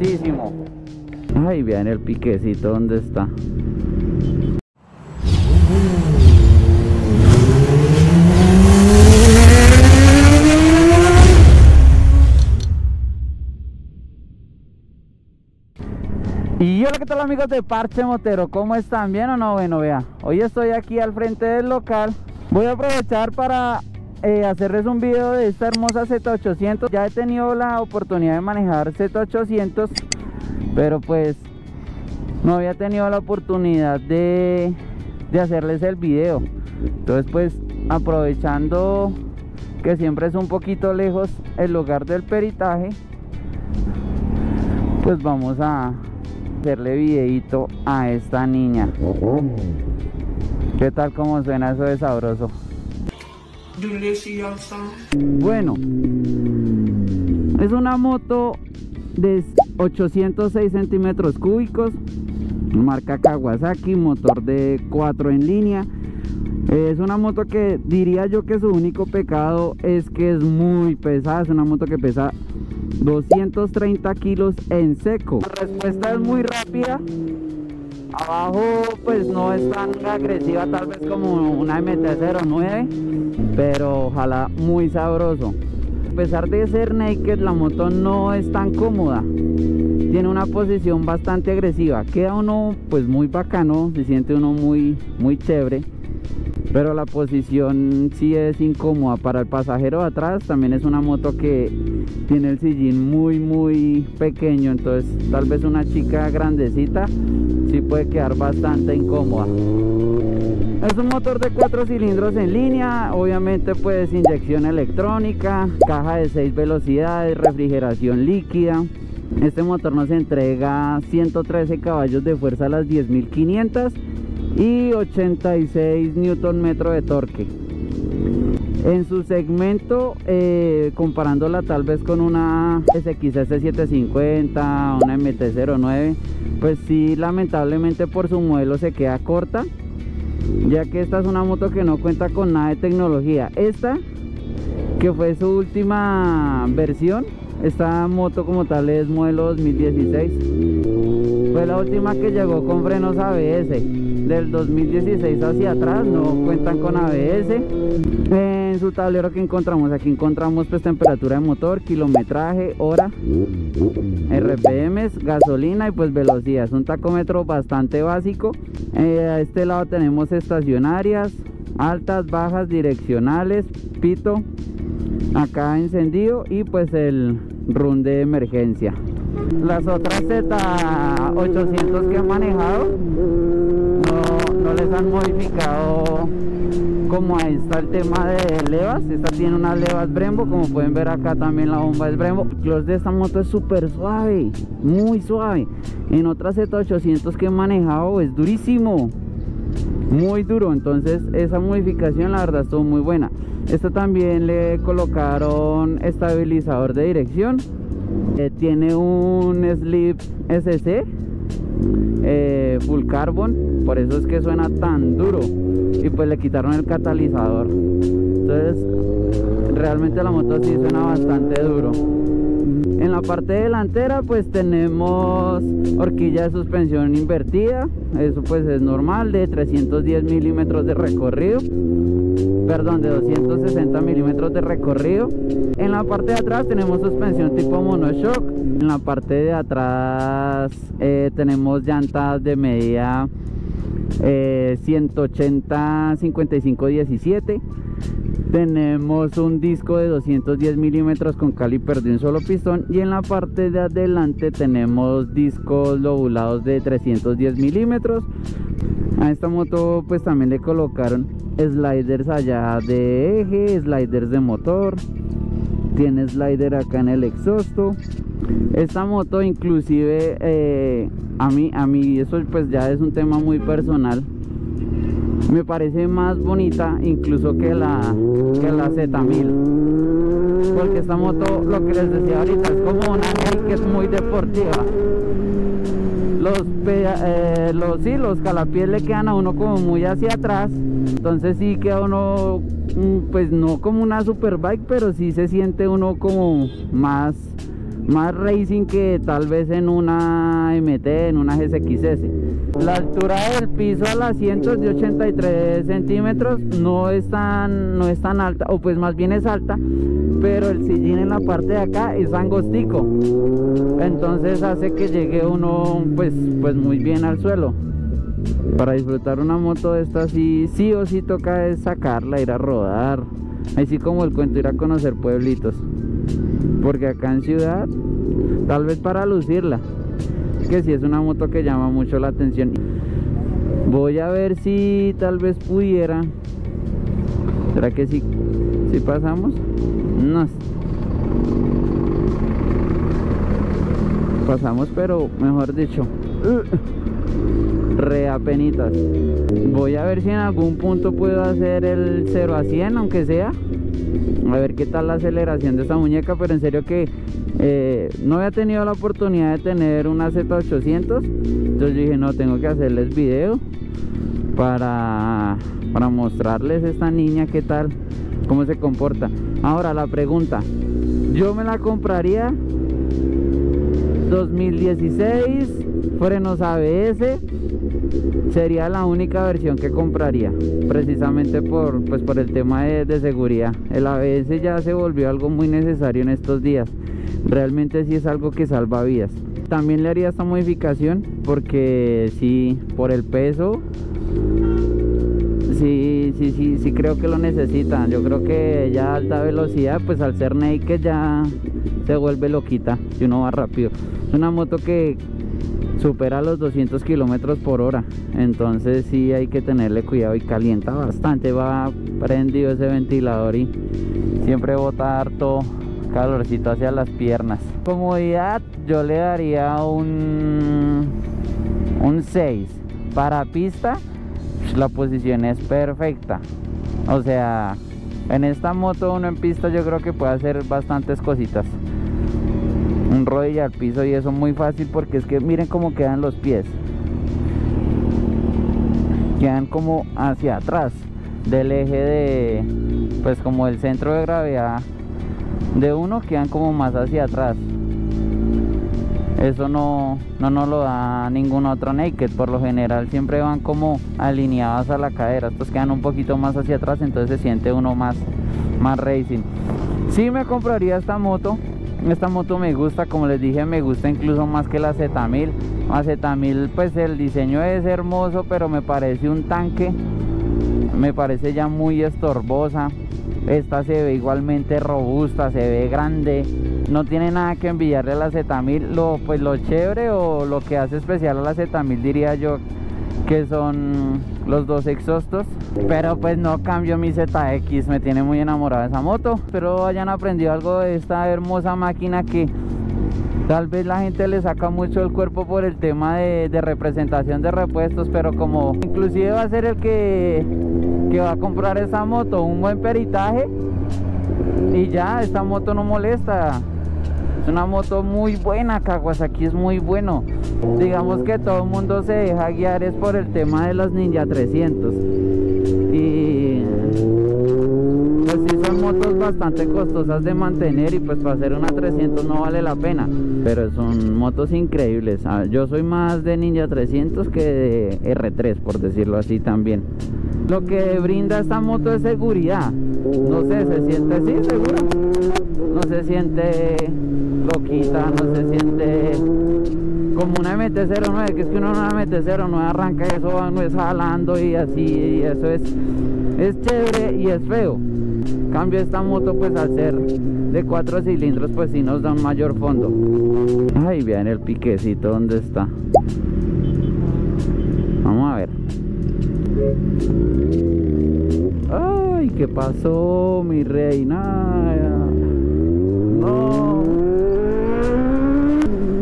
fuertísimo. Ay, vean el piquecito dónde está. Y hola, ¿qué tal amigos de Parche Motero? ¿Cómo están? ¿Bien o no? Bueno, vea, hoy estoy aquí al frente del local. Voy a aprovechar para hacerles un video de esta hermosa Z800. Ya he tenido la oportunidad de manejar Z800, pero pues no había tenido la oportunidad de hacerles el video. Entonces pues aprovechando que siempre es un poquito lejos el lugar del peritaje, pues vamos a hacerle videito a esta niña. ¿Qué tal como suena eso de sabroso? Bueno, es una moto de 806 centímetros cúbicos, marca Kawasaki, motor de 4 en línea. Es una moto que diría yo que su único pecado es que es muy pesada. Es una moto que pesa 230 kilos en seco. La respuesta es muy rápida. Abajo pues no es tan agresiva tal vez como una MT-09, pero ojalá muy sabroso. A pesar de ser naked, la moto no es tan cómoda, tiene una posición bastante agresiva, queda uno pues muy bacano, se siente uno muy chévere, pero la posición sí es incómoda para el pasajero de atrás. También es una moto que tiene el sillín muy pequeño, entonces tal vez una chica grandecita sí puede quedar bastante incómoda. Es un motor de 4 cilindros en línea, obviamente pues inyección electrónica, caja de 6 velocidades, refrigeración líquida. Este motor nos entrega 113 caballos de fuerza a las 10.500 y 86 Nm de torque. En su segmento, comparándola tal vez con una SXS 750, una MT-09, pues sí, lamentablemente por su modelo se queda corta, ya que esta es una moto que no cuenta con nada de tecnología. Esta, que fue su última versión, esta moto como tal es modelo 2016, fue la última que llegó con frenos ABS. Del 2016 hacia atrás no cuentan con ABS. En su tablero que encontramos, aquí encontramos pues temperatura de motor, kilometraje, hora, RPMs, gasolina y pues velocidad. Es un tacómetro bastante básico. A este lado tenemos estacionarias, altas, bajas, direccionales, pito, acá encendido y pues el run de emergencia. Las otras Z800 que he manejado no les han modificado como a esta el tema de levas. Esta tiene unas levas Brembo, como pueden ver acá también la bomba es Brembo. El clutch de esta moto es súper suave, muy suave. En otras Z800 que he manejado es durísimo, muy duro, entonces esa modificación la verdad estuvo muy buena. Esta también le colocaron estabilizador de dirección, tiene un slip SC full carbon, por eso es que suena tan duro, y pues le quitaron el catalizador, entonces realmente la moto sí suena bastante duro. En la parte delantera pues tenemos horquilla de suspensión invertida, eso pues es normal, de 310 milímetros de recorrido, perdón, de 260 milímetros de recorrido. En la parte de atrás tenemos suspensión tipo monoshock. En la parte de atrás tenemos llantas de medida 180-55-17. Tenemos un disco de 210 milímetros con caliper de un solo pistón. Y en la parte de adelante tenemos discos lobulados de 310 milímetros. A esta moto pues también le colocaron sliders allá de eje, sliders de motor, tiene slider acá en el exhausto. Esta moto inclusive a mí eso pues ya es un tema muy personal, me parece más bonita incluso que la Z1000, porque esta moto, lo que les decía ahorita, es como una que es muy deportiva. Los calapiés le quedan a uno como muy hacia atrás, entonces sí queda uno pues no como una superbike, pero sí se siente uno como más más racing que tal vez en una MT, en una GSXS. La altura del piso al asiento es de 83 centímetros, no es tan alta, o pues más bien es alta, pero el sillín en la parte de acá es angostico, entonces hace que llegue uno pues muy bien al suelo. Para disfrutar una moto de esta sí o sí toca es sacarla, ir a rodar, así como el cuento, ir a conocer pueblitos, porque acá en ciudad tal vez para lucirla, que sí es una moto que llama mucho la atención. Voy a ver si tal vez pudiera, ¿será que si pasamos? No pasamos, pero mejor dicho re apenitas. Voy a ver si en algún punto puedo hacer el 0 a 100, aunque sea, a ver qué tal la aceleración de esta muñeca. Pero en serio que no había tenido la oportunidad de tener una Z800, entonces dije no, tengo que hacerles video para mostrarles esta niña qué tal, cómo se comporta. Ahora la pregunta, yo me la compraría 2016, frenos ABS, sería la única versión que compraría, precisamente por el tema de seguridad. El ABS ya se volvió algo muy necesario en estos días, realmente sí es algo que salva vidas. También le haría esta modificación porque sí, por el peso, sí creo que lo necesitan. Yo creo que ya a alta velocidad, pues al ser naked ya se vuelve loquita y uno va rápido. Es una moto que supera los 200 kilómetros por hora, entonces sí hay que tenerle cuidado y calienta bastante, va prendido ese ventilador y siempre bota harto calorcito hacia las piernas. Comodidad, yo le daría un 6. Para pista la posición es perfecta, o sea, en esta moto uno en pista yo creo que puede hacer bastantes cositas, un rodillo al piso y eso muy fácil, porque es que miren cómo quedan los pies, quedan como hacia atrás del eje de, pues como el centro de gravedad de uno, quedan como más hacia atrás. Eso no nos lo da ningún otro naked, por lo general siempre van como alineadas a la cadera, estos quedan un poquito más hacia atrás, entonces se siente uno más racing. Sí me compraría esta moto me gusta, como les dije, me gusta incluso más que la Z1000. La Z1000 pues el diseño es hermoso, pero me parece un tanque, me parece ya muy estorbosa. Esta se ve igualmente robusta, se ve grande, no tiene nada que envidiarle a la Z1000. Lo chévere o lo que hace especial a la Z1000 diría yo que son los dos exhaustos, pero pues no cambio mi ZX, me tiene muy enamorada esa moto. Espero hayan aprendido algo de esta hermosa máquina que tal vez la gente le saca mucho el cuerpo por el tema de representación de repuestos, pero como inclusive va a ser el que va a comprar esta moto, un buen peritaje y ya, esta moto no molesta, es una moto muy buena. Kawasaki es muy bueno, digamos que todo el mundo se deja guiar es por el tema de las Ninja 300 y pues sí son motos bastante costosas de mantener y pues para hacer una 300 no vale la pena, pero son motos increíbles. Yo soy más de Ninja 300 que de R3, por decirlo así. También lo que brinda esta moto es seguridad, no sé, se siente así segura, no se siente loquita, no se siente como una MT-09, que es que uno una MT-09 arranca y eso no es jalando y así, y eso es chévere y es feo. En cambio esta moto pues al ser de 4 cilindros pues sí nos da un mayor fondo. Ay, vean el piquecito donde está, vamos a ver. Ay, ¿qué pasó, mi reina? No.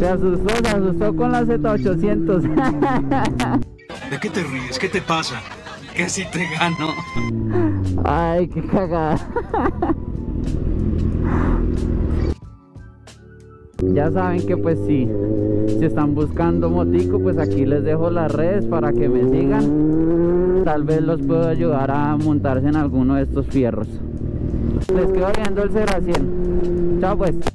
Se asustó con la Z800. ¿De qué te ríes? ¿Qué te pasa? Que si te gano. Ay, qué cagada. Ya saben que pues sí, si están buscando motico, pues aquí les dejo las redes para que me sigan. Tal vez los puedo ayudar a montarse en alguno de estos fierros. Les quedo viendo el 0 a 100. Chao pues.